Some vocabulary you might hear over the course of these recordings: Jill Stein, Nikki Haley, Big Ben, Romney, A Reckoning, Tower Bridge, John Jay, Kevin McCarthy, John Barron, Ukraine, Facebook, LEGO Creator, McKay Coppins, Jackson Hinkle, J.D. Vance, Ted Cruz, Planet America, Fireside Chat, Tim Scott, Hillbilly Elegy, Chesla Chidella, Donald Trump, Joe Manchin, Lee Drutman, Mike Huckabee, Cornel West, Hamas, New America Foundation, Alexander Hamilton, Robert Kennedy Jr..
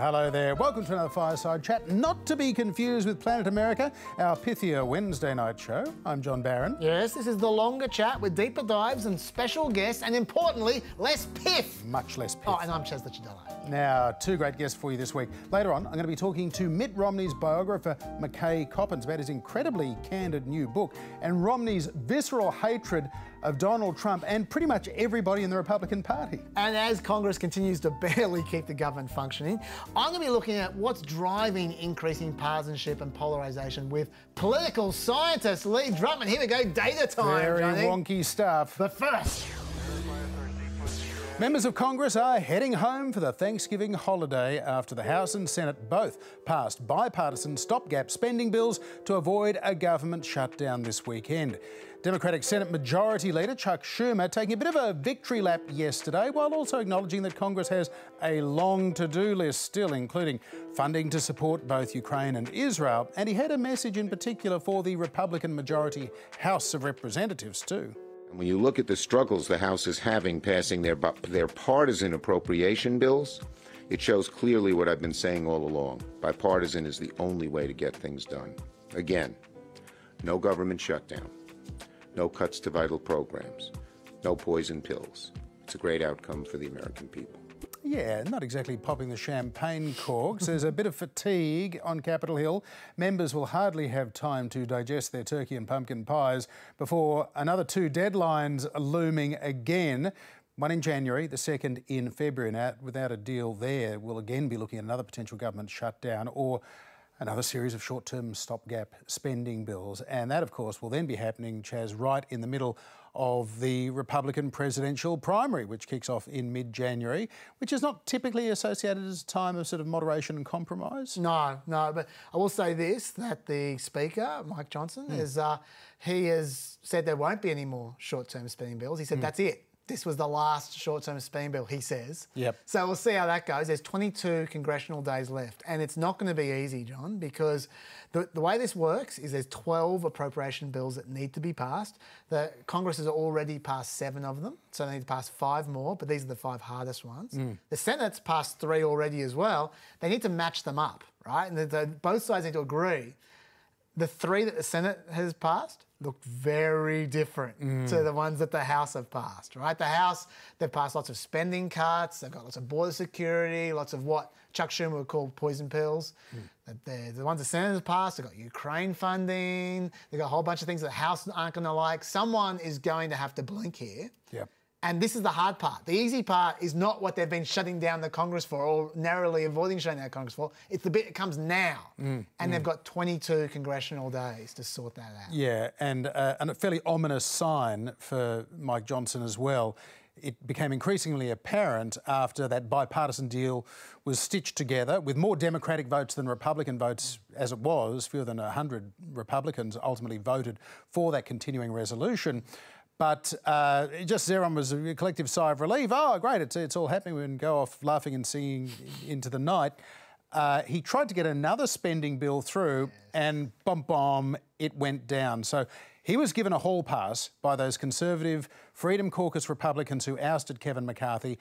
Hello there, welcome to another Fireside Chat, not to be confused with Planet America, our pithier Wednesday night show. I'm John Barron. Yes, this is the longer chat with deeper dives and special guests, and importantly, less piff. Much less piff. Oh, and I'm Chesla Chidella. Now, two great guests for you this week. Later on, I'm going to be talking to Mitt Romney's biographer, McKay Coppins, about his incredibly candid new book, and Romney's visceral hatred of Donald Trump and pretty much everybody in the Republican Party. And as Congress continues to barely keep the government functioning, I'm going to be looking at what's driving increasing partisanship and polarisation with political scientist Lee Drutman. Here we go, data time. Very wonky stuff. But first, members of Congress are heading home for the Thanksgiving holiday after the House and Senate both passed bipartisan stopgap spending bills to avoid a government shutdown this weekend. Democratic Senate Majority Leader Chuck Schumer taking a bit of a victory lap yesterday while also acknowledging that Congress has a long to-do list still, including funding to support both Ukraine and Israel. And he had a message in particular for the Republican majority House of Representatives too. When you look at the struggles the House is having passing their partisan appropriation bills, it shows clearly what I've been saying all along. Bipartisan is the only way to get things done. Again, no government shutdown. No cuts to vital programs, no poison pills. It's a great outcome for the American people. Yeah, not exactly popping the champagne corks. There's a bit of fatigue on Capitol Hill. Members will hardly have time to digest their turkey and pumpkin pies before another two deadlines are looming again. One in January, the second in February. Now, without a deal there, we'll again be looking at another potential government shutdown or another series of short-term stopgap spending bills. And that, of course, will then be happening, Chaz, right in the middle of the Republican presidential primary, which kicks off in mid-January, which is not typically associated as a time of sort of moderation and compromise. No, but I will say this, that the Speaker, Mike Johnson, he has said there won't be any more short-term spending bills. He said that's it. This was the last short-term spending bill, he says. Yep. So we'll see how that goes. There's 22 congressional days left, and it's not going to be easy, John, because the way this works is there's 12 appropriation bills that need to be passed. The Congress has already passed 7 of them, so they need to pass 5 more, but these are the 5 hardest ones. The Senate's passed 3 already as well. They need to match them up, right? And both sides need to agree. The 3 that the Senate has passed look very different to the ones that the House have passed, right? The House, they've passed lots of spending cuts, they've got lots of border security, lots of what Chuck Schumer would call poison pills. The ones the Senate has passed, they've got Ukraine funding, they've got a whole bunch of things that the House aren't going to like. Someone is going to have to blink here. Yep. And this is the hard part. The easy part is not what they've been shutting down the Congress for or narrowly avoiding shutting down Congress for. It's the bit that comes now. They've got 22 congressional days to sort that out. Yeah, and a fairly ominous sign for Mike Johnson as well. It became increasingly apparent after that bipartisan deal was stitched together with more Democratic votes than Republican votes as it was. Fewer than 100 Republicans ultimately voted for that continuing resolution. But just everyone was a collective sigh of relief. Oh, great, it's all happening. We can go off laughing and singing into the night. He tried to get another spending bill through and bomb, it went down. So he was given a hall pass by those Conservative Freedom Caucus Republicans who ousted Kevin McCarthy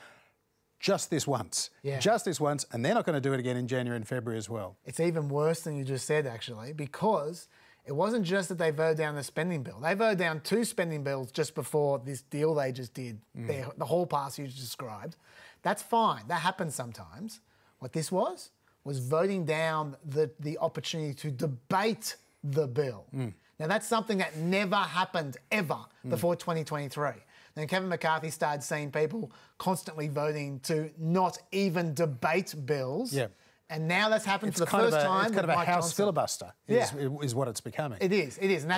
just this once. Yeah. Just this once, and they're not going to do it again in January and February as well. It's even worse than you just said, actually, because it wasn't just that they voted down the spending bill. They voted down 2 spending bills just before this deal they just did, the whole pass you just described. That's fine. That happens sometimes. What this was voting down the opportunity to debate the bill. Now, that's something that never happened ever before 2023. Then Kevin McCarthy started seeing people constantly voting to not even debate bills. Yeah. And now that's happened for the first time. It's kind of a House filibuster is what it's becoming. It is. And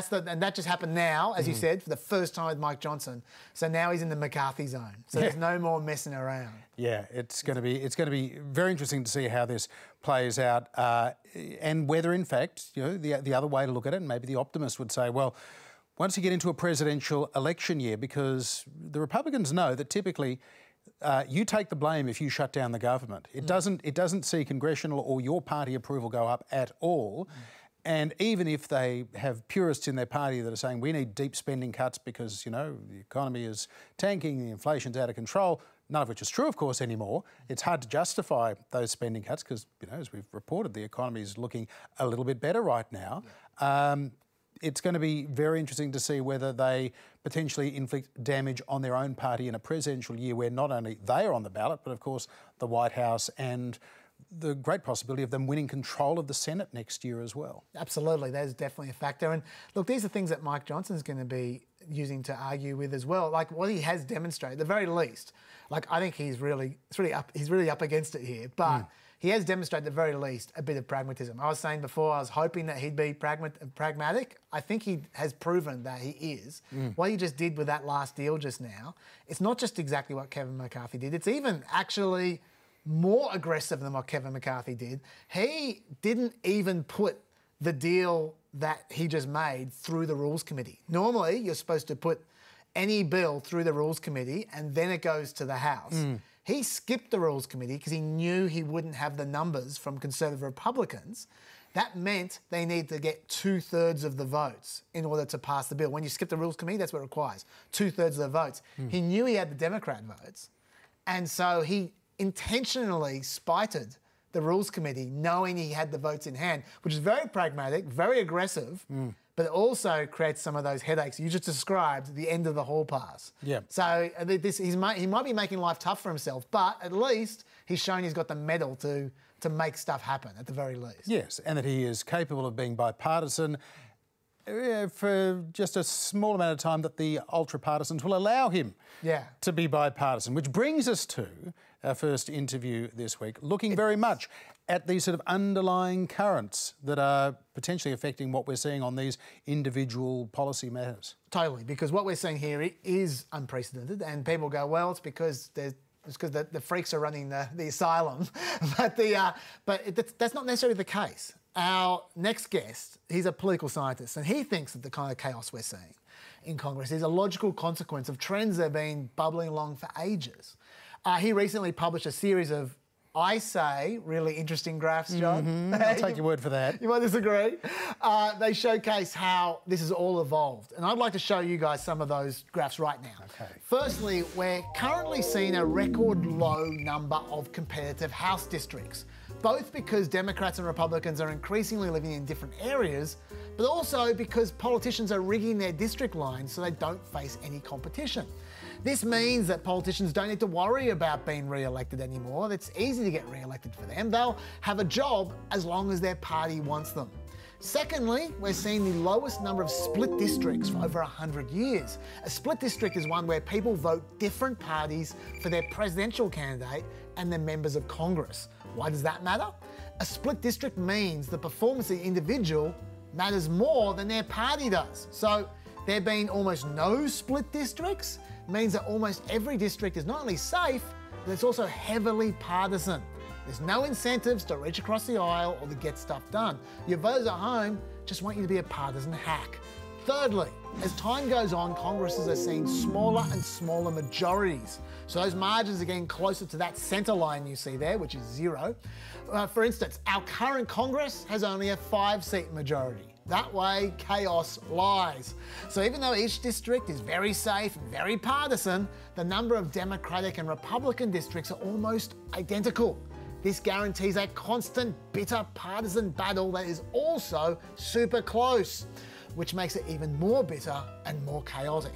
that just happened now, as you said, for the first time with Mike Johnson. So now he's in the McCarthy zone. So there's no more messing around. Yeah, it's going to be very interesting to see how this plays out and whether, in fact, you know, the other way to look at it, and maybe the optimist would say, well, once you get into a presidential election year, because the Republicans know that typically you take the blame if you shut down the government. It doesn't see congressional or your party approval go up at all. And even if they have purists in their party that are saying we need deep spending cuts because, you know, the economy is tanking, the inflation's out of control, none of which is true, of course, anymore. It's hard to justify those spending cuts because, you know, as we've reported, the economy is looking a little bit better right now. Yeah. It's going to be very interesting to see whether they potentially inflict damage on their own party in a presidential year where not only they are on the ballot, but, of course, the White House and the great possibility of them winning control of the Senate next year as well. Absolutely. That is definitely a factor. And, look, these are things that Mike Johnson's going to be using to argue with as well. Like, what he has demonstrated, at the very least, like, I think he's really up against it here. But he has demonstrated, at the very least, a bit of pragmatism. I was saying before, I was hoping that he'd be pragmatic. I think he has proven that he is. What he just did with that last deal just now, it's not just exactly what Kevin McCarthy did. It's even actually more aggressive than what Kevin McCarthy did. He didn't even put the deal that he just made through the Rules Committee. Normally, you're supposed to put any bill through the Rules Committee and then it goes to the House. He skipped the Rules Committee because he knew he wouldn't have the numbers from Conservative Republicans. That meant they need to get 2/3 of the votes in order to pass the bill. When you skip the Rules Committee, that's what it requires, 2/3 of the votes. He knew he had the Democrat votes, and so he intentionally spited the Rules Committee knowing he had the votes in hand, which is very pragmatic, very aggressive, but it also creates some of those headaches you just described, the end of the hall pass. Yeah. So he might be making life tough for himself, but at least he's shown he's got the mettle to make stuff happen, at the very least. Yes, and that he is capable of being bipartisan for just a small amount of time that the ultra-partisans will allow him to be bipartisan, which brings us to our first interview this week, looking very much at these sort of underlying currents that are potentially affecting what we're seeing on these individual policy matters. Totally, because what we're seeing here is unprecedented, and people go, well, it's because the freaks are running the asylum. But that's not necessarily the case. Our next guest, he's a political scientist, and he thinks that the kind of chaos we're seeing in Congress is a logical consequence of trends that have been bubbling along for ages. He recently published a series of, I say, really interesting graphs, John. I'll take your word for that. You might disagree. They showcase how this has all evolved. And I'd like to show you guys some of those graphs right now. Okay. Firstly, we're currently seeing a record low number of competitive House districts, both because Democrats and Republicans are increasingly living in different areas, but also because politicians are rigging their district lines so they don't face any competition. This means that politicians don't need to worry about being re-elected anymore. It's easy to get re-elected for them. They'll have a job as long as their party wants them. Secondly, we're seeing the lowest number of split districts for over 100 years. A split district is one where people vote different parties for their presidential candidate and their members of Congress. Why does that matter? A split district means the performance of the individual matters more than their party does. So there being almost no split districts means that almost every district is not only safe, but it's also heavily partisan. There's no incentives to reach across the aisle or to get stuff done. Your voters at home just want you to be a partisan hack. Thirdly, as time goes on, Congresses are seeing smaller and smaller majorities. So those margins are getting closer to that centre line you see there, which is zero. For instance, our current Congress has only a 5-seat majority. That way, chaos lies. So even though each district is very safe and very partisan, the number of Democratic and Republican districts are almost identical. This guarantees a constant, bitter partisan battle that is also super close, which makes it even more bitter and more chaotic.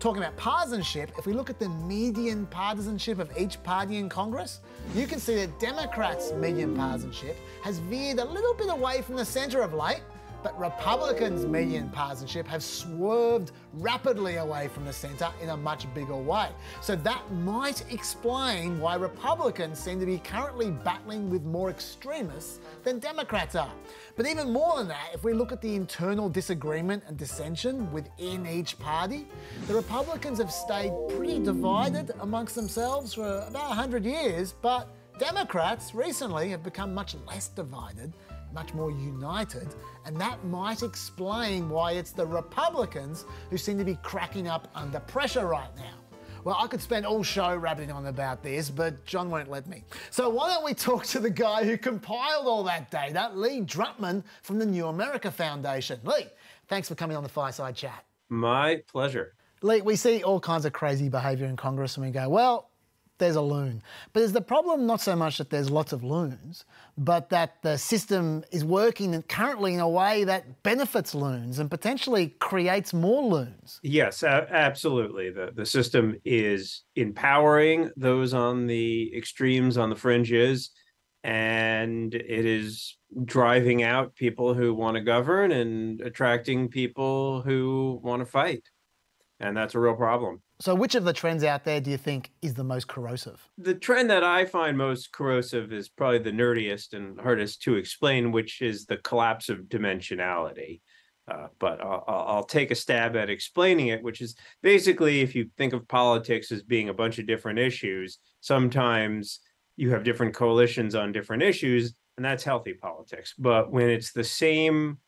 Talking about partisanship, if we look at the median partisanship of each party in Congress, you can see that Democrats' median partisanship has veered a little bit away from the centre of late, but Republicans' median partisanship have swerved rapidly away from the centre in a much bigger way. So that might explain why Republicans seem to be currently battling with more extremists than Democrats are. But even more than that, if we look at the internal disagreement and dissension within each party, the Republicans have stayed pretty divided amongst themselves for about 100 years, but Democrats recently have become much less divided, much more united, and that might explain why it's the Republicans who seem to be cracking up under pressure right now. Well, I could spend all show rabbiting on about this, but John won't let me. So why don't we talk to the guy who compiled all that data, Lee Drutman from the New America Foundation. Lee, thanks for coming on the Fireside Chat. My pleasure. Lee, we see all kinds of crazy behaviour in Congress and we go, well, there's a loon. But is the problem not so much that there's lots of loons, but that the system is working currently in a way that benefits loons and potentially creates more loons? Yes, absolutely. The system is empowering those on the extremes, on the fringes, and it is driving out people who want to govern and attracting people who want to fight. And that's a real problem. So which of the trends out there do you think is the most corrosive? The trend that I find most corrosive is probably the nerdiest and hardest to explain, which is the collapse of dimensionality. But I'll take a stab at explaining it, which is basically if you think of politics as being a bunch of different issues, sometimes you have different coalitions on different issues, and that's healthy politics. But when it's the same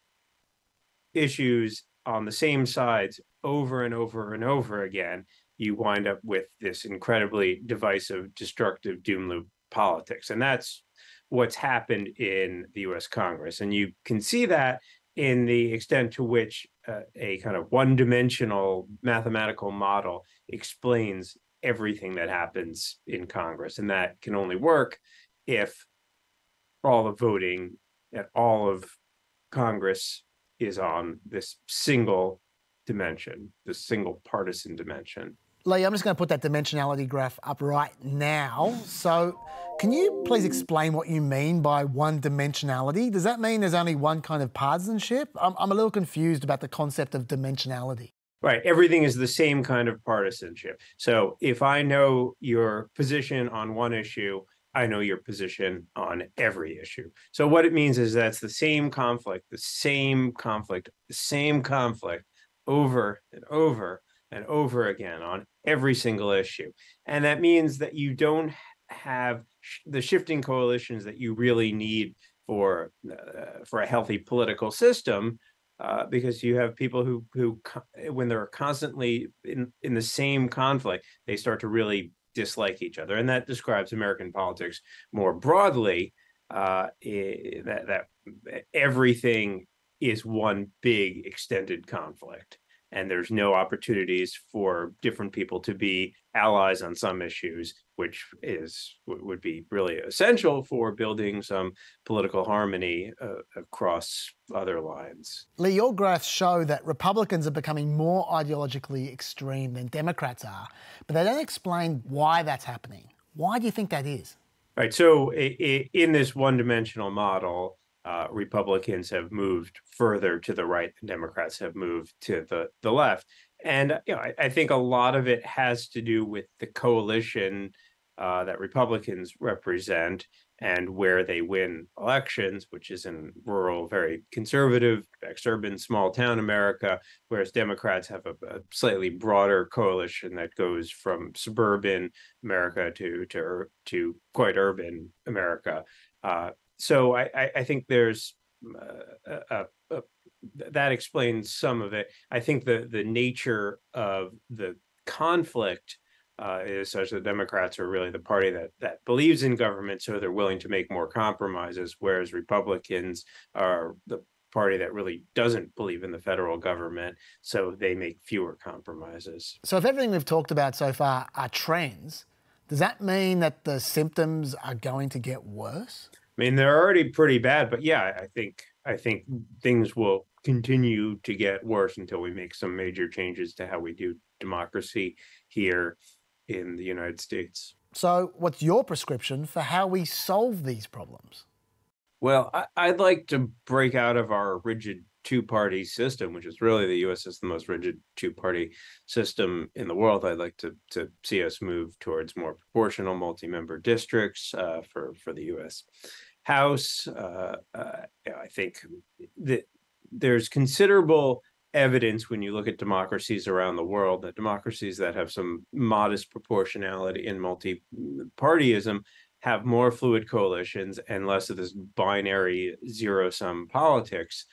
issues on the same sides over and over and over again, you wind up with this incredibly divisive, destructive doom loop politics. And that's what's happened in the US Congress. And you can see that in the extent to which a kind of one-dimensional mathematical model explains everything that happens in Congress. And that can only work if all of voting at all of Congress is on this single dimension, the single partisan dimension. Lee, I'm just going to put that dimensionality graph up right now. So can you please explain what you mean by one dimensionality? Does that mean there's only one kind of partisanship? I'm a little confused about the concept of dimensionality. Right. Everything is the same kind of partisanship. So if I know your position on one issue, I know your position on every issue. So what it means is that's the same conflict, the same conflict, the same conflict, over and over and over again on every single issue. And that means that you don't have the shifting coalitions that you really need for a healthy political system, because you have people who when they're constantly in the same conflict, they start to really dislike each other. And that describes American politics more broadly, that everything is one big extended conflict, and there's no opportunities for different people to be allies on some issues, which would be really essential for building some political harmony across other lines. Lee, your graphs show that Republicans are becoming more ideologically extreme than Democrats are, but they don't explain why that's happening. Why do you think that is? Right, so in this one-dimensional model, Republicans have moved further to the right than Democrats have moved to the left. And you know, I think a lot of it has to do with the coalition that Republicans represent and where they win elections, which is in rural, very conservative, ex-urban, small-town America, whereas Democrats have a slightly broader coalition that goes from suburban America to quite urban America. So I think there's that explains some of it. I think the nature of the conflict is such that Democrats are really the party that believes in government, so they're willing to make more compromises, whereas Republicans are the party that really doesn't believe in the federal government, so they make fewer compromises. So if everything we've talked about so far are trends, does that mean that the symptoms are going to get worse? I mean, they're already pretty bad, but yeah, I think things will continue to get worse until we make some major changes to how we do democracy here in the United States. So what's your prescription for how we solve these problems? Well, I'd like to break out of our rigid two-party system, which is really the U.S. is the most rigid two-party system in the world. I'd like to see us move towards more proportional multi-member districts for the U.S. House. I think that there's considerable evidence when you look at democracies around the world that democracies that have some modest proportionality in multi-partyism have more fluid coalitions and less of this binary zero-sum politics.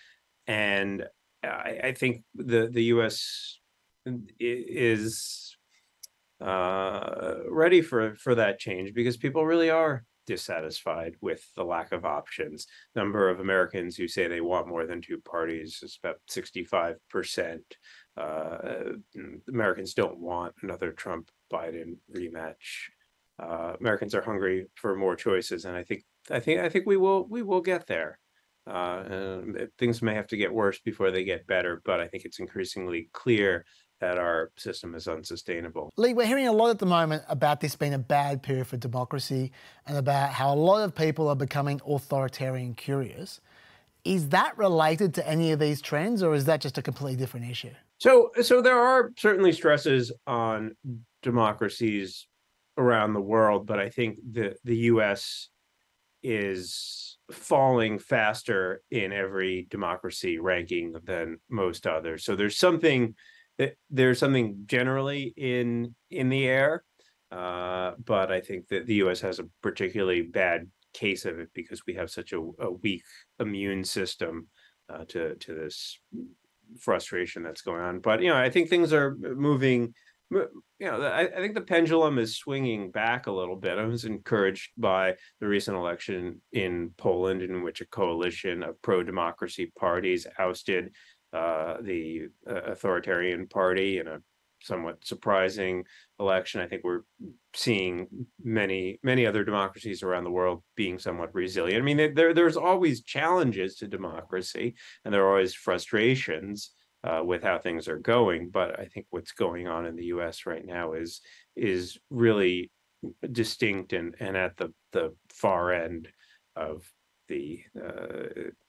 And I think the U.S. is ready for that change because people really are dissatisfied with the lack of options. The number of Americans who say they want more than two parties is about 65%. Americans don't want another Trump-Biden rematch. Americans are hungry for more choices, and I think we will get there. Things may have to get worse before they get better, but I think it's increasingly clear that our system is unsustainable. Lee, we're hearing a lot at the moment about this being a bad period for democracy and about how a lot of people are becoming authoritarian curious. Is that related to any of these trends, or is that just a completely different issue? So there are certainly stresses on democracies around the world, but I think the U.S. is falling faster in every democracy ranking than most others. So there's something generally in the air, but I think that the U.S. has a particularly bad case of it because we have such a weak immune system to this frustration that's going on. But, you know, I think things are moving. You know, I think the pendulum is swinging back a little bit. I was encouraged by the recent election in Poland, in which a coalition of pro-democracy parties ousted the authoritarian party in a somewhat surprising election. I think we're seeing many other democracies around the world being somewhat resilient. I mean, there's always challenges to democracy, and there are always frustrations with how things are going, but I think what's going on in the U.S. right now is really distinct and at the far end of the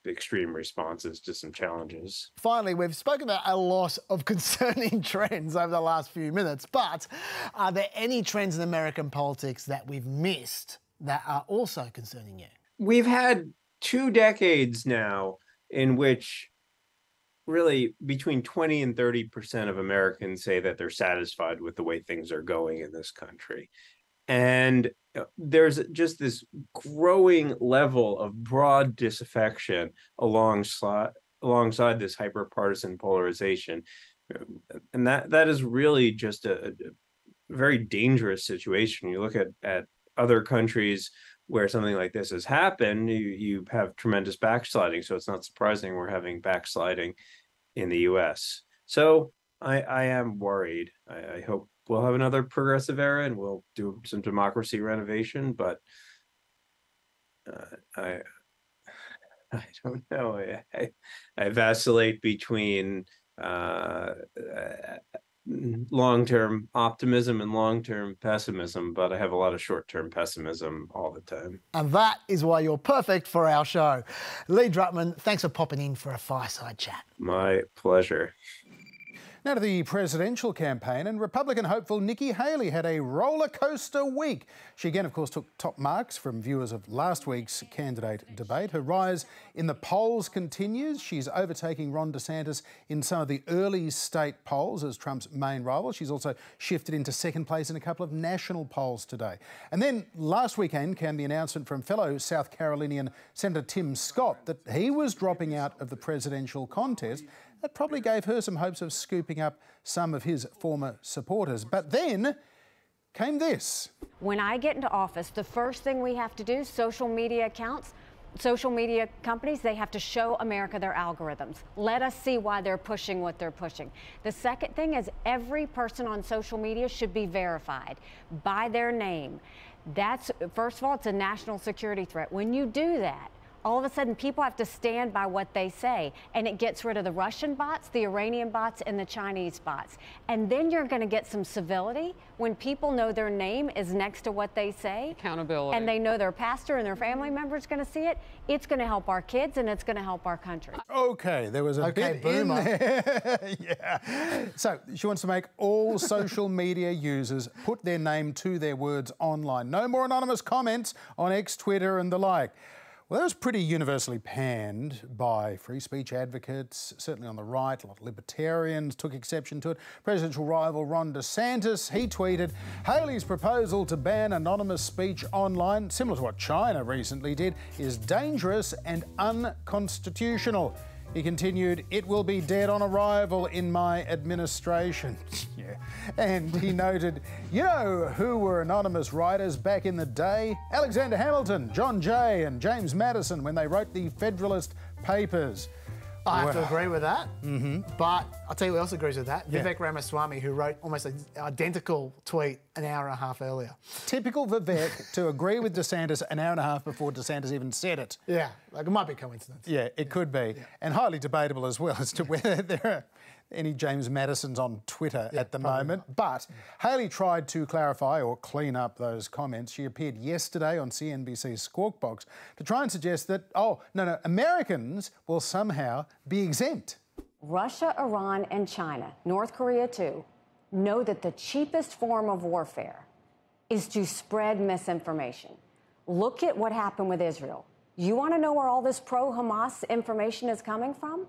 extreme responses to some challenges. Finally, we've spoken about a lot of concerning trends over the last few minutes, but are there any trends in American politics that we've missed that are also concerning you? We've had 2 decades now in which really between 20 and 30% of Americans say that they're satisfied with the way things are going in this country. And there's just this growing level of broad disaffection alongside this hyper-partisan polarization. And that is really just a very dangerous situation. You look at other countries where something like this has happened, you have tremendous backsliding. So it's not surprising we're having backsliding in the U.S. So I am worried. I hope we'll have another progressive era and we'll do some democracy renovation, but I don't know. I vacillate between long-term optimism and long-term pessimism, but I have a lot of short-term pessimism all the time. And that is why you're perfect for our show. Lee Drutman, thanks for popping in for a Fireside Chat. My pleasure. Now to the presidential campaign, and Republican hopeful Nikki Haley had a roller coaster week. She again, of course, took top marks from viewers of last week's candidate debate. Her rise in the polls continues. She's overtaking Ron DeSantis in some of the early state polls as Trump's main rival. She's also shifted into second place in a couple of national polls today. And then last weekend came the announcement from fellow South Carolinian Senator Tim Scott that he was dropping out of the presidential contest. That probably gave her some hopes of scooping up some of his former supporters. But then came this. When I get into office, the first thing we have to do, social media accounts, social media companies, they have to show America their algorithms. Let us see why they're pushing what they're pushing. The second thing is every person on social media should be verified by their name. That's, first of all, it's a national security threat. When you do that, all of a sudden, people have to stand by what they say, and it gets rid of the Russian bots, the Iranian bots, and the Chinese bots. And then you're going to get some civility when people know their name is next to what they say. Accountability. And they know their pastor and their family member is going to see it. It's going to help our kids, and it's going to help our country. Okay, there was a bit boomer in there. Yeah. So she wants to make all social media users put their name to their words online. No more anonymous comments on X, Twitter, and the like. Well, that was pretty universally panned by free speech advocates, certainly on the right. A lot of libertarians took exception to it. Presidential rival Ron DeSantis, he tweeted, Haley's proposal to ban anonymous speech online, similar to what China recently did, is dangerous and unconstitutional. He continued, it will be dead on arrival in my administration. Yeah. And he noted, you know who were anonymous writers back in the day? Alexander Hamilton, John Jay and James Madison when they wrote the Federalist Papers. I have to agree with that. But I'll tell you who else agrees with that. Vivek Ramaswamy, who wrote almost an identical tweet an hour and a half earlier. Typical Vivek to agree with DeSantis an hour and a half before DeSantis even said it. Yeah, like it might be coincidence. Yeah, it could be. Yeah. And highly debatable as well as to whether there are any James Madisons on Twitter at the moment. Not. But Haley tried to clarify or clean up those comments. She appeared yesterday on CNBC's Squawk Box to try and suggest that, oh, no, Americans will somehow be exempt. Russia, Iran and China, North Korea too, know that the cheapest form of warfare is to spread misinformation. Look at what happened with Israel. You want to know where all this pro-Hamas information is coming from?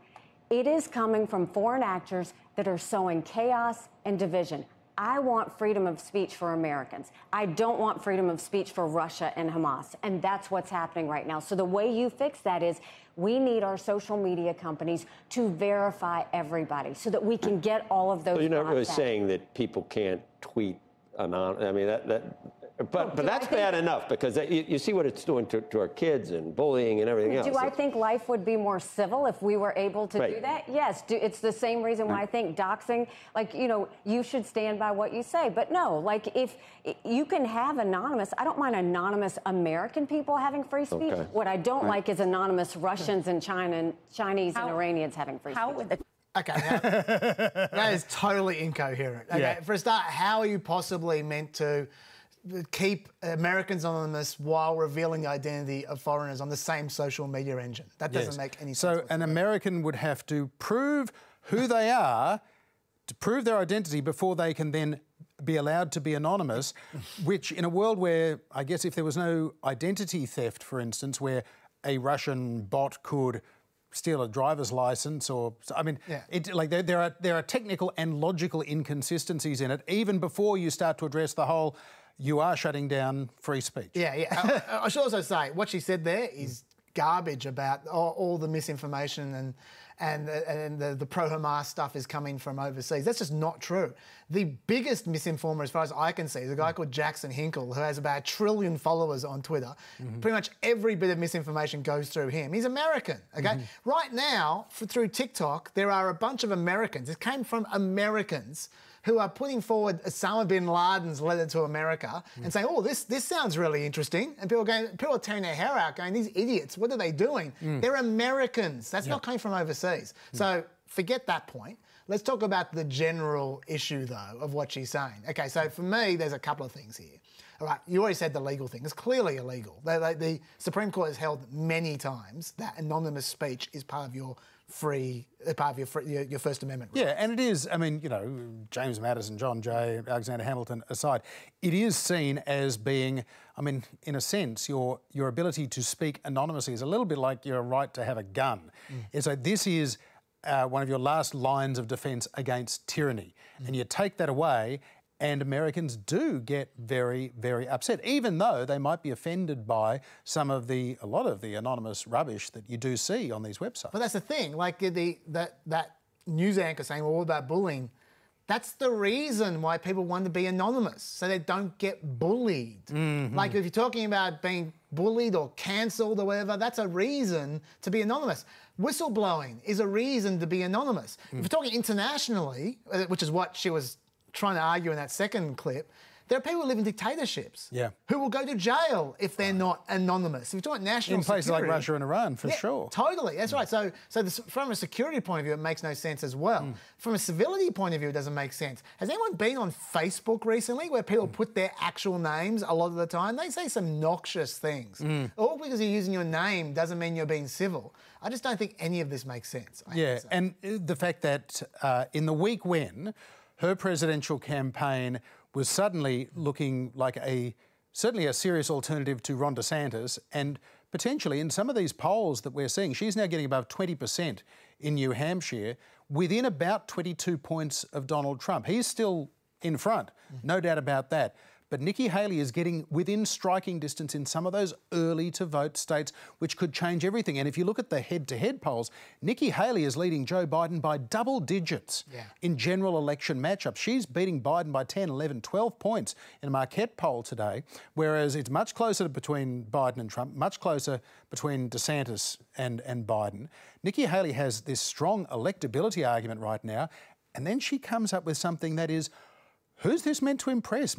It is coming from foreign actors that are sowing chaos and division. I want freedom of speech for Americans. I don't want freedom of speech for Russia and Hamas. And that's what's happening right now. So the way you fix that is we need our social media companies to verify everybody so that we can get all of those. Well, you're not really saying that people can't tweet anonymous. I mean, but that's bad enough because you see what it's doing to our kids and bullying and everything else. Do I think life would be more civil if we were able to do that? Yes. It's the same reason why I think doxing, like, you know, you should stand by what you say. But no, like if you can have anonymous, I don't mind anonymous American people having free speech. Okay. What I don't like is anonymous Russians and Chinese and Iranians having free speech. Okay, now, that is totally incoherent. Okay, for a start, how are you possibly meant to keep Americans anonymous while revealing the identity of foreigners on the same social media engine? That doesn't make any sense. So an American would have to prove who they are, to prove their identity before they can then be allowed to be anonymous, which in a world where, I guess if there was no identity theft, for instance, where a Russian bot could steal a driver's license or... I mean, there are technical and logical inconsistencies in it, even before you start to address the whole... You are shutting down free speech. Yeah, yeah. I should also say what she said there is garbage about all the misinformation and the pro-Hamas stuff is coming from overseas. That's just not true. The biggest misinformer, as far as I can see, is a guy called Jackson Hinkle, who has about 1 trillion followers on Twitter. Pretty much every bit of misinformation goes through him. He's American, OK? Right now, through TikTok, there are a bunch of Americans. It came from Americans who are putting forward Osama bin Laden's letter to America and saying, oh, this sounds really interesting. And people are tearing their hair out going, these idiots, what are they doing? They're Americans. That's not coming from overseas. So forget that point. Let's talk about the general issue, though, of what she's saying. OK, so for me, there's a couple of things here. All right, you already said the legal thing. It's clearly illegal. The Supreme Court has held many times that anonymous speech is part of your free, your First Amendment rights. Yeah, and it is, I mean, you know, James Madison, John Jay, Alexander Hamilton aside, it is seen as being, I mean, in a sense, your ability to speak anonymously is a little bit like your right to have a gun. And so this is one of your last lines of defence against tyranny. And you take that away and Americans do get very, very upset, even though they might be offended by a lot of the anonymous rubbish that you do see on these websites. But that's the thing, like that news anchor saying, well, what about bullying? That's the reason why people want to be anonymous, so they don't get bullied. Like if you're talking about being bullied or cancelled or whatever, that's a reason to be anonymous. Whistleblowing is a reason to be anonymous. If you're talking internationally, which is what she was trying to argue in that second clip, there are people who live in dictatorships who will go to jail if they're not anonymous. If you're talking national security... In places like Russia and Iran, for sure. Totally, that's right. So from a security point of view, it makes no sense as well. From a civility point of view, it doesn't make sense. Has anyone been on Facebook recently where people put their actual names a lot of the time? They say some noxious things. All because you're using your name doesn't mean you're being civil. I just don't think any of this makes sense. Yeah, and the fact that in the week when... her presidential campaign was suddenly looking like certainly a serious alternative to Ron DeSantis, and potentially in some of these polls that we're seeing, she's now getting above 20% in New Hampshire, within about 22 points of Donald Trump. He's still in front, no doubt about that. But Nikki Haley is getting within striking distance in some of those early-to-vote states, which could change everything. And if you look at the head-to-head polls, Nikki Haley is leading Joe Biden by double digits in general election matchups. She's beating Biden by 10, 11, 12 points in a Marquette poll today, whereas it's much closer between Biden and Trump, much closer between DeSantis and Biden. Nikki Haley has this strong electability argument right now, and then she comes up with something that is, who's this meant to impress?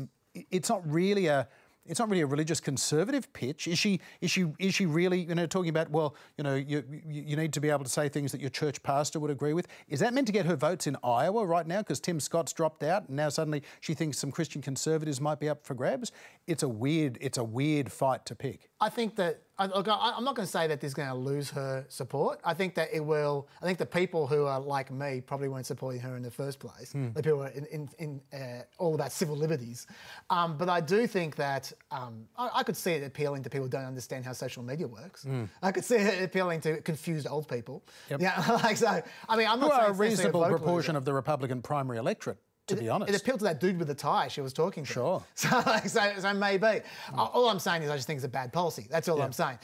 It's not really a religious conservative pitch. Is she really, you know, talking about, well, you know, you need to be able to say things that your church pastor would agree with? Is that meant to get her votes in Iowa right now because Tim Scott's dropped out and now suddenly she thinks some Christian conservatives might be up for grabs? It's a weird fight to pick. I think that, look, I'm not going to say that this is going to lose her support. I think that it will. I think the people who are like me probably weren't supporting her in the first place. The people who are all about civil liberties. But I do think that I could see it appealing to people who don't understand how social media works. I could see it appealing to confused old people. Yeah, like so. I mean, I'm not saying it's a reasonable proportion of the Republican primary electorate. To be honest. It appealed to that dude with the tie she was talking to. Sure. So maybe. All I'm saying is I just think it's a bad policy. That's all I'm saying.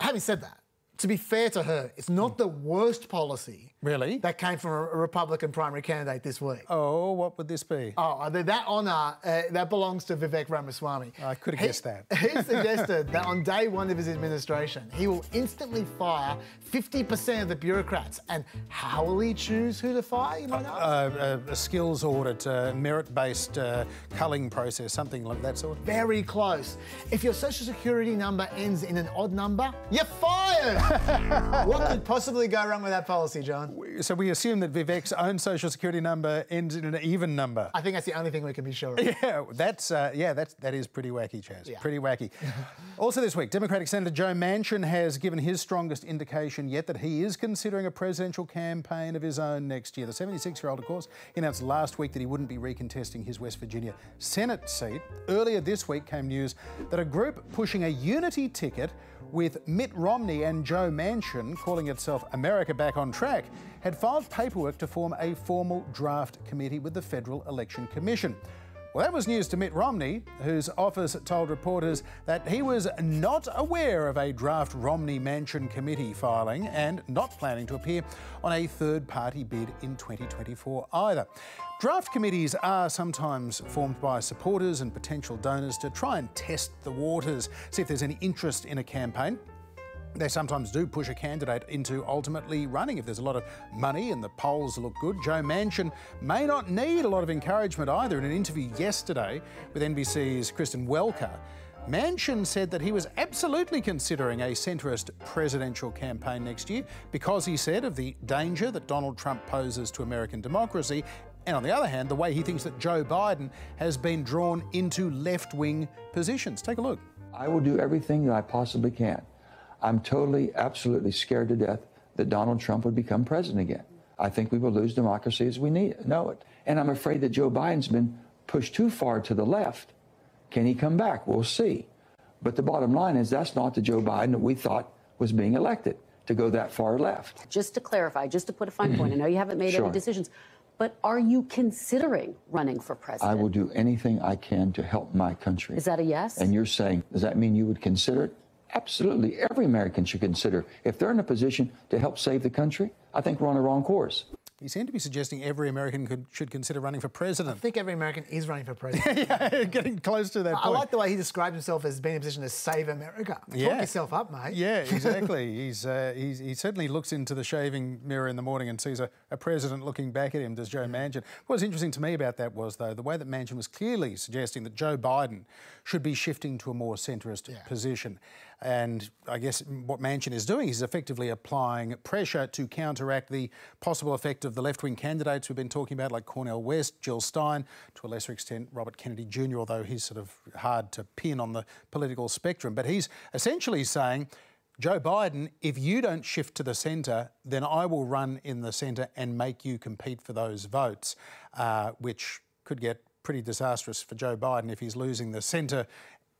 Having said that, to be fair to her, it's not the worst policy that came from a Republican primary candidate this week. Oh, what would this be? Oh, that honour, that belongs to Vivek Ramaswamy. I could have guessed that. He suggested that on day one of his administration, he will instantly fire 50% of the bureaucrats. And how will he choose who to fire, you might ask? A skills audit, merit-based culling process, something like that sort. Very close. If your social security number ends in an odd number, you're fired! What could possibly go wrong with that policy, John? So we assume that Vivek's own social security number ends in an even number. I think that's the only thing we can be sure of. Yeah, that is pretty wacky, Chaz. Yeah. Pretty wacky. Also this week, Democratic Senator Joe Manchin has given his strongest indication yet that he is considering a presidential campaign of his own next year. The 76-year-old, of course, announced last week that he wouldn't be recontesting his West Virginia Senate seat. Earlier this week came news that a group pushing a unity ticket with Mitt Romney and Joe Manchin, calling itself America Back on Track, had filed paperwork to form a formal draft committee with the Federal Election Commission. Well, that was news to Mitt Romney, whose office told reporters that he was not aware of a draft Romney-Manchin committee filing and not planning to appear on a third-party bid in 2024 either. Draft committees are sometimes formed by supporters and potential donors to try and test the waters, see if there's any interest in a campaign. They sometimes do push a candidate into ultimately running if there's a lot of money and the polls look good. Joe Manchin may not need a lot of encouragement either. In an interview yesterday with NBC's Kristen Welker, Manchin said that he was absolutely considering a centrist presidential campaign next year because, he said, of the danger that Donald Trump poses to American democracy and, on the other hand, the way he thinks that Joe Biden has been drawn into left-wing positions. Take a look. I will do everything that I possibly can. I'm totally, absolutely scared to death that Donald Trump would become president again. I think we will lose democracy as we know it. And I'm afraid that Joe Biden's been pushed too far to the left. Can he come back? We'll see. But the bottom line is that's not the Joe Biden that we thought was being elected, to go that far left. Just to clarify, just to put a fine point, I know you haven't made any decisions, but are you considering running for president? I will do anything I can to help my country. Is that a yes? And you're saying, does that mean you would consider it? Absolutely, every American should consider. If they're in a position to help save the country, I think we're on the wrong course. You seem to be suggesting every American should consider running for president. I think every American is running for president. Yeah, getting close to that point. I like the way he described himself as being in a position to save America. Yeah. Talk yourself up, mate. Yeah, exactly. He certainly looks into the shaving mirror in the morning and sees a president looking back at him, does Joe Manchin. What was interesting to me about that was, though, the way that Manchin was clearly suggesting that Joe Biden should be shifting to a more centrist position. And I guess what Manchin is doing is effectively applying pressure to counteract the possible effect of the left-wing candidates we've been talking about, like Cornel West, Jill Stein, to a lesser extent Robert Kennedy Jr., although he's sort of hard to pin on the political spectrum. But he's essentially saying, Joe Biden, if you don't shift to the centre, then I will run in the centre and make you compete for those votes, which could get pretty disastrous for Joe Biden if he's losing the centre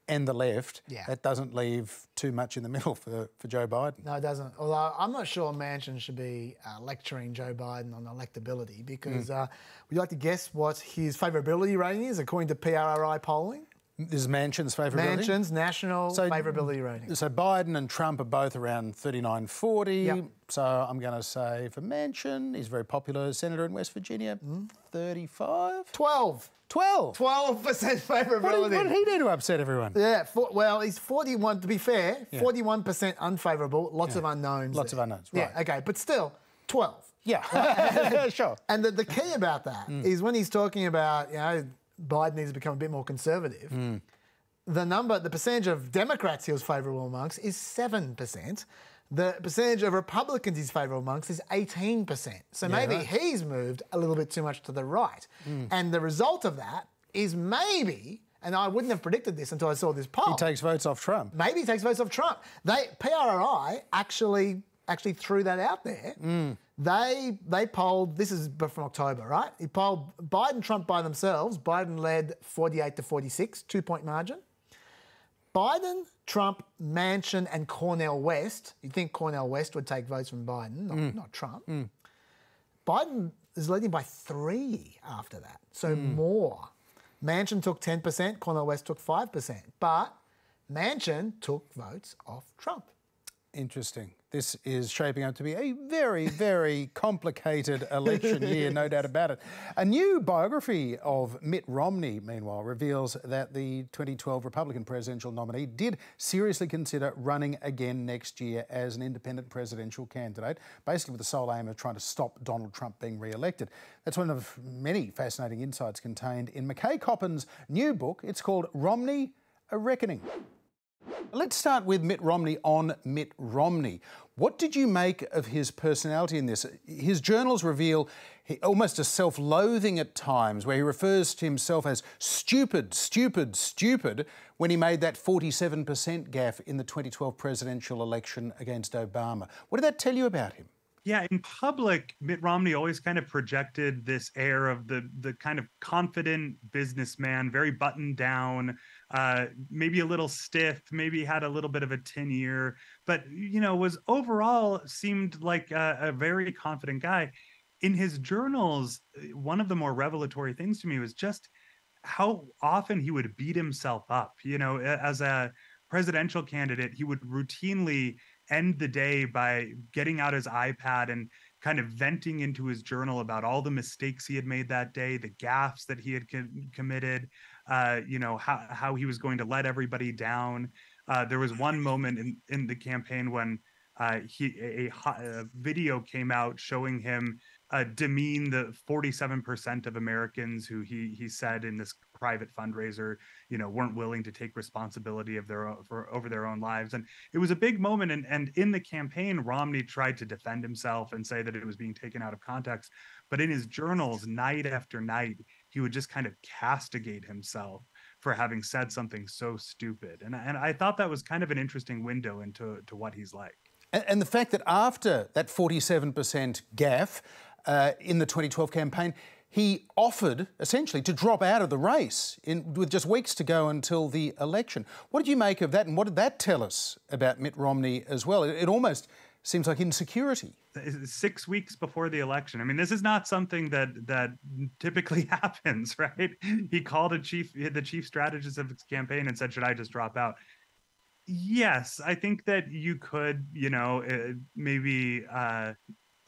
and the left. That doesn't leave too much in the middle for Joe Biden. No, it doesn't. Although I'm not sure Manchin should be lecturing Joe Biden on electability because would you like to guess what his favourability rating is according to PRRI polling? This is Manchin's favourability? Manchin's national favourability rating. So Biden and Trump are both around 39-40. Yep. So I'm going to say for Manchin, he's a very popular senator in West Virginia, 35? 12. 12? 12% favourability. What did he do to upset everyone? Yeah, well, he's 41, to be fair, 41% unfavourable, lots of unknowns. Lots of unknowns, right. Yeah, OK, but still, 12. Yeah, sure. And the key about that is when he's talking about, you know, Biden needs to become a bit more conservative. The number, the percentage of Democrats he was favourable amongst is 7%. The percentage of Republicans he's favourable amongst is 18%. So maybe he's moved a little bit too much to the right. And the result of that is maybe, and I wouldn't have predicted this until I saw this poll. He takes votes off Trump. Maybe he takes votes off Trump. They, PRRI actually threw that out there. They polled, this is from October, right? He polled Biden, Trump by themselves. Biden led 48-46, 2-point margin. Biden, Trump, Manchin and Cornel West. You'd think Cornel West would take votes from Biden, not Trump. Biden is leading by 3 after that, so more. Manchin took 10%, Cornel West took 5%. But Manchin took votes off Trump. Interesting. This is shaping up to be a very, very complicated election year, no doubt about it. A new biography of Mitt Romney, meanwhile, reveals that the 2012 Republican presidential nominee did seriously consider running again next year as an independent presidential candidate, basically with the sole aim of trying to stop Donald Trump being re-elected. That's one of many fascinating insights contained in McKay Coppins' new book. It's called Romney, A Reckoning. Let's start with Mitt Romney on Mitt Romney. What did you make of his personality in this? His journals reveal almost a self-loathing at times, where he refers to himself as stupid, stupid, stupid, when he made that 47% gaffe in the 2012 presidential election against Obama. What did that tell you about him? Yeah, in public, Mitt Romney always kind of projected this air of the kind of confident businessman, very buttoned down, maybe a little stiff, maybe had a little bit of a tin ear, but, you know, was overall seemed like a very confident guy. In his journals, one of the more revelatory things to me was just how often he would beat himself up. You know, as a presidential candidate, he would routinely end the day by getting out his iPad and kind of venting into his journal about all the mistakes he had made that day, the gaffes that he had committed, you know, how he was going to let everybody down. There was one moment in the campaign when a video came out showing him demean the 47% of Americans who he said in this private fundraiser, you know, weren't willing to take responsibility of their own, over their own lives. And it was a big moment. And in the campaign, Romney tried to defend himself and say that it was being taken out of context. But in his journals, night after night, he would just kind of castigate himself for having said something so stupid. And I thought that was kind of an interesting window into what he's like. And the fact that after that 47% gaffe in the 2012 campaign, he offered, essentially, to drop out of the race with just weeks to go until the election. What did you make of that, and what did that tell us about Mitt Romney as well? It almost seems like insecurity. 6 weeks before the election. I mean, this is not something that typically happens, right? He called the chief strategist of his campaign and said, should I just drop out? Yes, I think that you could, you know, maybe...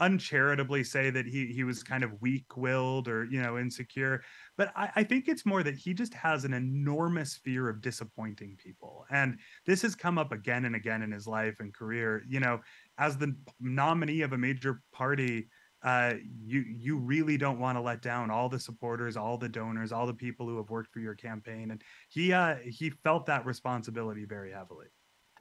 uncharitably say that he was kind of weak-willed or, you know, insecure. But I think it's more that he just has an enormous fear of disappointing people. And this has come up again and again in his life and career. You know, as the nominee of a major party, you really don't want to let down all the supporters, all the donors, all the people who have worked for your campaign. And he felt that responsibility very heavily.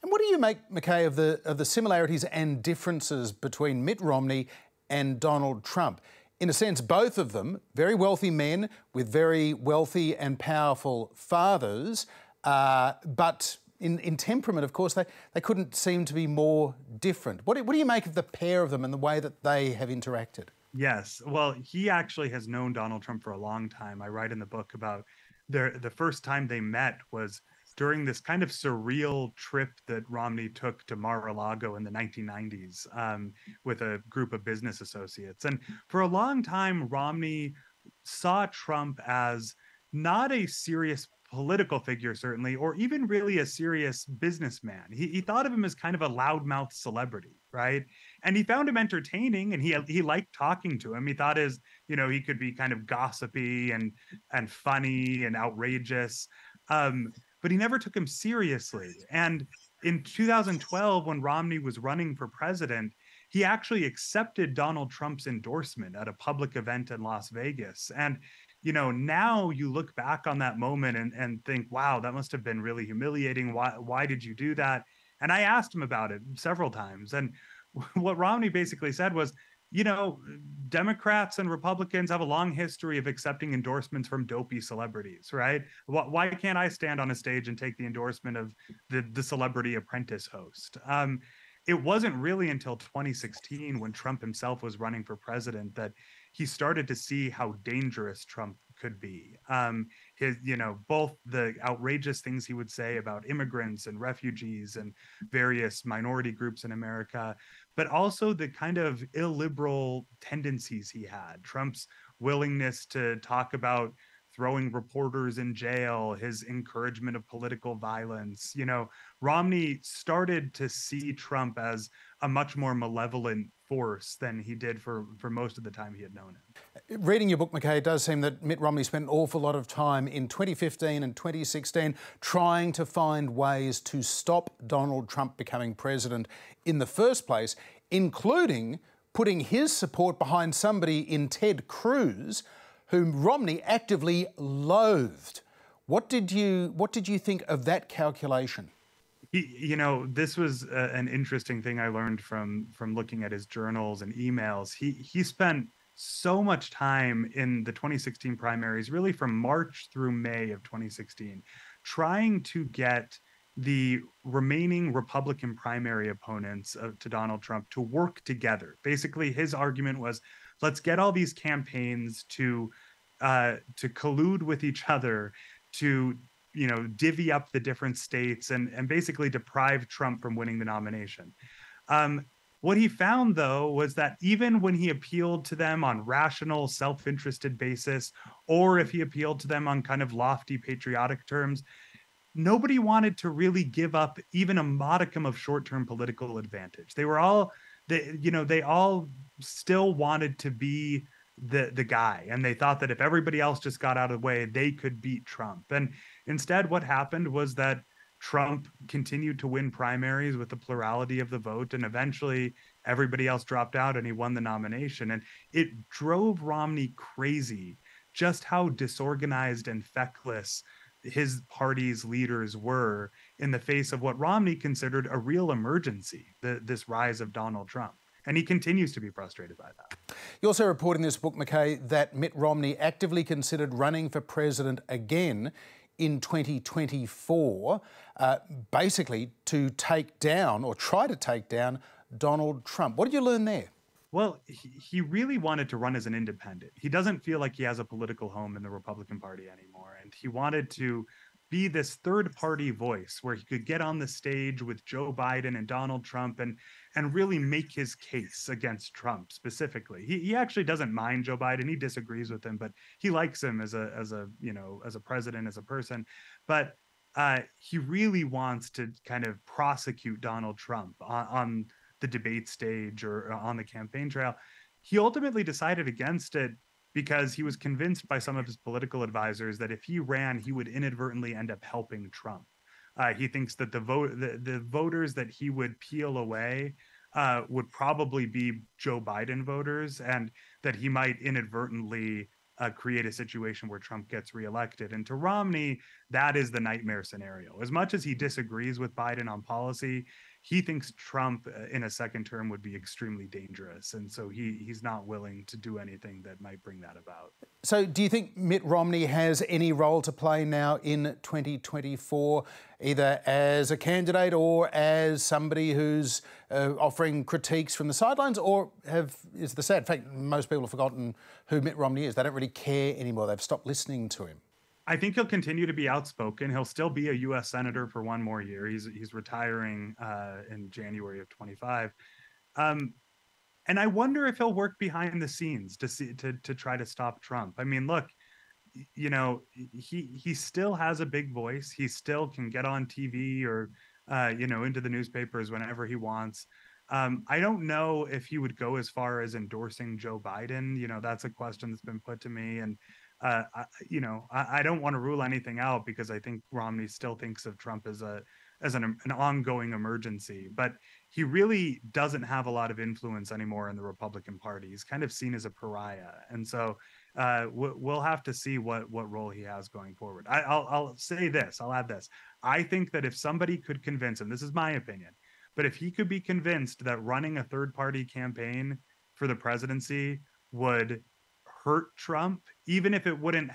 And what do you make, McKay, of the similarities and differences between Mitt Romney and Donald Trump? In a sense, both of them, very wealthy men with very wealthy and powerful fathers, but in temperament, of course, they couldn't seem to be more different. What do you make of the pair of them and the way that they have interacted? Yes. Well, he actually has known Donald Trump for a long time. I write in the book about the first time they met was during this kind of surreal trip that Romney took to Mar-a-Lago in the 1990s with a group of business associates. And for a long time, Romney saw Trump as not a serious political figure, certainly, or even really a serious businessman. He thought of him as kind of a loudmouth celebrity, right? And he found him entertaining, and he liked talking to him. He thought as, you know, he could be kind of gossipy and funny and outrageous, but he never took him seriously. And in 2012, when Romney was running for president, he actually accepted Donald Trump's endorsement at a public event in Las Vegas. And, you know, now you look back on that moment and think, wow, that must have been really humiliating. Why did you do that? And I asked him about it several times. And what Romney basically said was, you know, Democrats and Republicans have a long history of accepting endorsements from dopey celebrities, right? Why can't I stand on a stage and take the endorsement of the Celebrity Apprentice host? It wasn't really until 2016, when Trump himself was running for president, that he started to see how dangerous Trump could be. You know, both the outrageous things he would say about immigrants and refugees and various minority groups in America, but also the kind of illiberal tendencies he had. Trump's willingness to talk about throwing reporters in jail, his encouragement of political violence. You know, Romney started to see Trump as a much more malevolent force than he did for most of the time he had known him. Reading your book, McKay, it does seem that Mitt Romney spent an awful lot of time in 2015 and 2016 trying to find ways to stop Donald Trump becoming president in the first place, including putting his support behind somebody in Ted Cruz, whom Romney actively loathed. What did you think of that calculation? You know, this was an interesting thing I learned from looking at his journals and emails. He spent so much time in the 2016 primaries, really from March through May of 2016, trying to get the remaining Republican primary opponents to Donald Trump to work together. Basically, his argument was, let's get all these campaigns to collude with each other to, you know, divvy up the different states and basically deprive Trump from winning the nomination. What he found, though, was that even when he appealed to them on rational, self-interested basis, or if he appealed to them on kind of lofty patriotic terms, nobody wanted to really give up even a modicum of short-term political advantage. They were all, they all still wanted to be the guy, and they thought that if everybody else just got out of the way, they could beat Trump. And instead, what happened was that Trump continued to win primaries with the plurality of the vote, and eventually everybody else dropped out and he won the nomination. And it drove Romney crazy just how disorganized and feckless his party's leaders were in the face of what Romney considered a real emergency, this rise of Donald Trump. And he continues to be frustrated by that. You also report in this book, McKay, that Mitt Romney actively considered running for president again in 2024, basically to take down or try to take down Donald Trump. What did you learn there? Well, he really wanted to run as an independent. He doesn't feel like he has a political home in the Republican Party anymore. And he wanted to be this third party voice where he could get on the stage with Joe Biden and Donald Trump and really make his case against Trump specifically. He actually doesn't mind Joe Biden. He disagrees with him, but he likes him as a president, as a person. But he really wants to kind of prosecute Donald Trump on the debate stage or on the campaign trail. He ultimately decided against it because he was convinced by some of his political advisors that if he ran, he would inadvertently end up helping Trump. He thinks that the voters that he would peel away would probably be Joe Biden voters, and that he might inadvertently create a situation where Trump gets reelected. And to Romney, that is the nightmare scenario. As much as he disagrees with Biden on policy, he thinks Trump in a second term would be extremely dangerous. And so he's not willing to do anything that might bring that about. So do you think Mitt Romney has any role to play now in 2024, either as a candidate or as somebody who's offering critiques from the sidelines? Or is the sad fact most people have forgotten who Mitt Romney is? They don't really care anymore. They've stopped listening to him. I think he'll continue to be outspoken. He'll still be a U.S. senator for one more year. He's retiring in January of 25, and I wonder if he'll work behind the scenes to try to stop Trump. I mean, look, you know, he still has a big voice. He still can get on TV or, you know, into the newspapers whenever he wants. I don't know if he would go as far as endorsing Joe Biden. You know, that's a question that's been put to me. And, you know, I don't want to rule anything out because I think Romney still thinks of Trump as an ongoing emergency, but he really doesn't have a lot of influence anymore in the Republican Party. He's kind of seen as a pariah. And so we'll have to see what role he has going forward. I'll say this, I'll add this. I think that if somebody could convince him, this is my opinion, but if he could be convinced that running a third party campaign for the presidency would hurt Trump, even if it wouldn't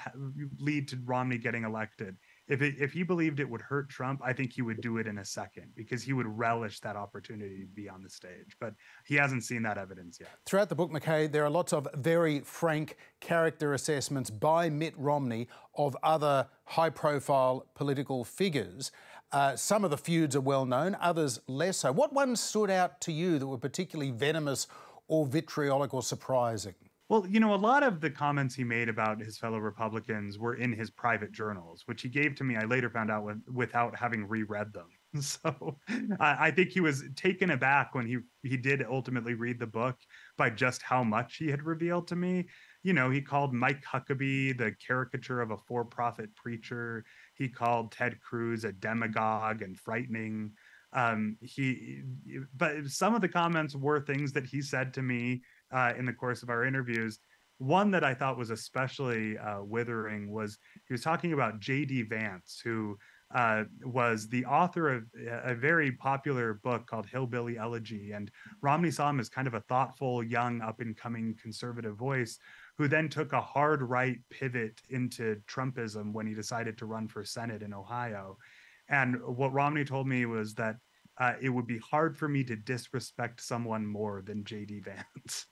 lead to Romney getting elected, if he believed it would hurt Trump, I think he would do it in a second because he would relish that opportunity to be on the stage. But he hasn't seen that evidence yet. Throughout the book, McKay, there are lots of very frank character assessments by Mitt Romney of other high-profile political figures. Some of the feuds are well known, others less so. What ones stood out to you that were particularly venomous or vitriolic or surprising? Well, you know, a lot of the comments he made about his fellow Republicans were in his private journals, which he gave to me. I later found out without having reread them. So I think he was taken aback when he did ultimately read the book by just how much he had revealed to me. You know, he called Mike Huckabee the caricature of a for-profit preacher. He called Ted Cruz a demagogue and frightening. But some of the comments were things that he said to me in the course of our interviews. One that I thought was especially withering was he was talking about J.D. Vance, who was the author of a very popular book called Hillbilly Elegy. And Romney saw him as kind of a thoughtful, young, up-and-coming conservative voice who then took a hard right pivot into Trumpism when he decided to run for Senate in Ohio. And what Romney told me was that it would be hard for me to disrespect someone more than J.D. Vance.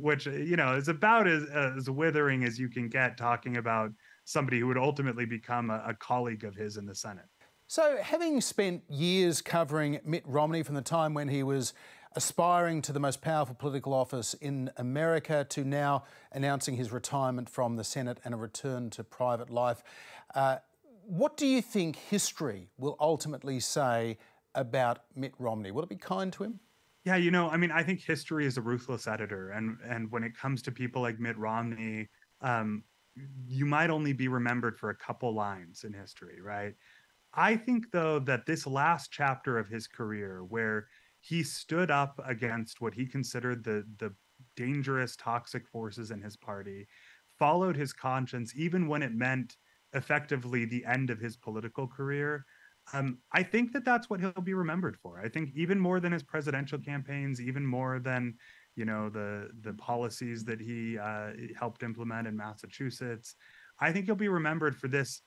Which, you know, is about as withering as you can get talking about somebody who would ultimately become a colleague of his in the Senate. So having spent years covering Mitt Romney from the time when he was aspiring to the most powerful political office in America to now announcing his retirement from the Senate and a return to private life, what do you think history will ultimately say about Mitt Romney? Will it be kind to him? Yeah, you know, I mean, I think history is a ruthless editor. And when it comes to people like Mitt Romney, you might only be remembered for a couple lines in history, right? I think, though, that this last chapter of his career where he stood up against what he considered the dangerous, toxic forces in his party, followed his conscience, even when it meant effectively the end of his political career, I think that that's what he'll be remembered for. I think even more than his presidential campaigns, even more than, you know, the policies that he helped implement in Massachusetts, I think he'll be remembered for this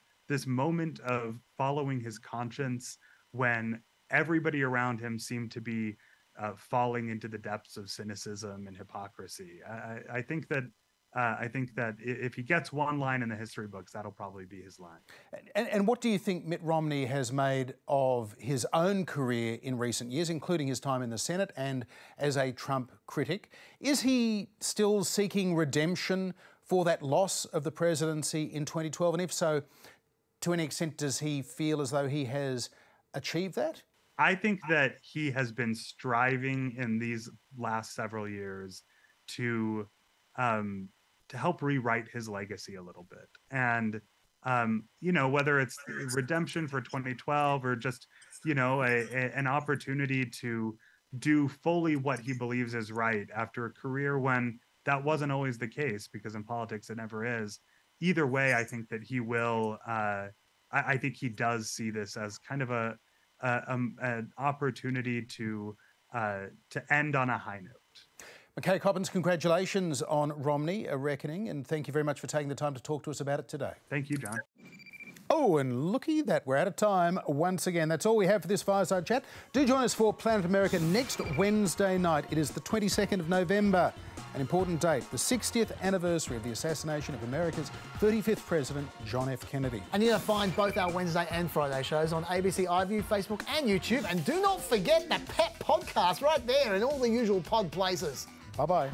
moment of following his conscience when everybody around him seemed to be falling into the depths of cynicism and hypocrisy. I think that if he gets one line in the history books, that'll probably be his line. And what do you think Mitt Romney has made of his own career in recent years, including his time in the Senate and as a Trump critic? Is he still seeking redemption for that loss of the presidency in 2012? And if so, to any extent, does he feel as though he has achieved that? I think that he has been striving in these last several years to help rewrite his legacy a little bit. And, you know, whether it's redemption for 2012 or just, you know, an opportunity to do fully what he believes is right after a career when that wasn't always the case, because in politics it never is. Either way, I think that he will, I think he does see this as kind of an opportunity to end on a high note. McKay Coppins, congratulations on Romney, A Reckoning, and thank you very much for taking the time to talk to us about it today. Thank you, John. Oh, and looky that, we're out of time once again. That's all we have for this Fireside Chat. Do join us for Planet America next Wednesday night. It is the 22nd of November, an important date, the 60th anniversary of the assassination of America's 35th President, John F. Kennedy. And you'll find both our Wednesday and Friday shows on ABC iView, Facebook and YouTube. And do not forget the Pet Podcast right there and all the usual pod places. Bye-bye.